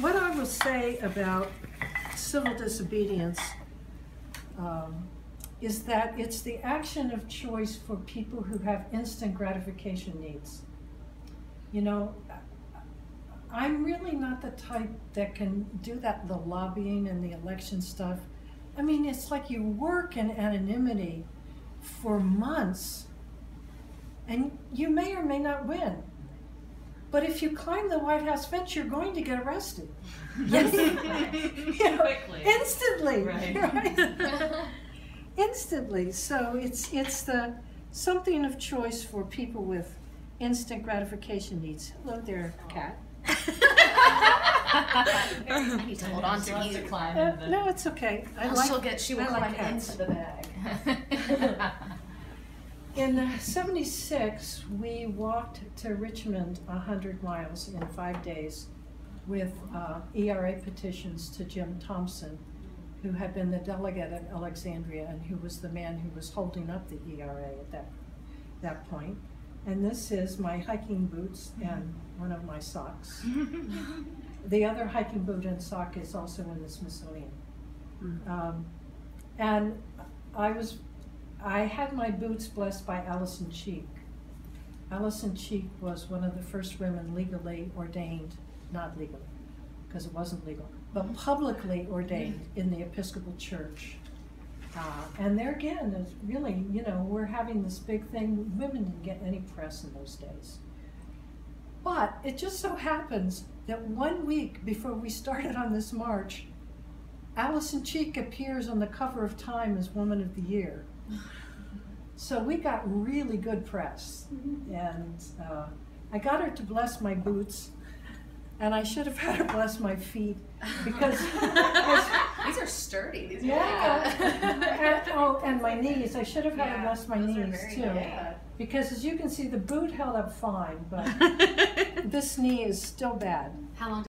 What I would say about civil disobedience is that it's the action of choice for people who have instant gratification needs. You know, I'm really not the type that can do that, the lobbying and the election stuff. I mean, it's like you work in anonymity for months and you may or may not win. But if you climb the White House fence, you're going to get arrested. Yes. You know, quickly. Instantly. Right. Right? Instantly. So it's the something of choice for people with instant gratification needs. Hello there, Kat. I need to hold on to you. No, it's okay. She will climb into the bag. In 76, we walked to Richmond 100 miles in 5 days with ERA petitions to Jim Thompson, who had been the delegate at Alexandria and who was the man who was holding up the ERA at that point. And this is my hiking boots and one of my socks. The other hiking boot and sock is also in the Smithsonian. And I had my boots blessed by Alison Cheek. Alison Cheek was one of the first women legally ordained, not legally, because it wasn't legal, but publicly ordained in the Episcopal Church. And there again, it's really, you know, we're having this big thing. Women didn't get any press in those days. But it just so happens that 1 week before we started on this march, Alison Cheek appears on the cover of Time as Woman of the Year. So we got really good press, and I got her to bless my boots, and I should have had her bless my feet, because these are sturdy. These and my knees. I should have had her bless my knees too, because as you can see, the boot held up fine, but this knee is still bad. How long?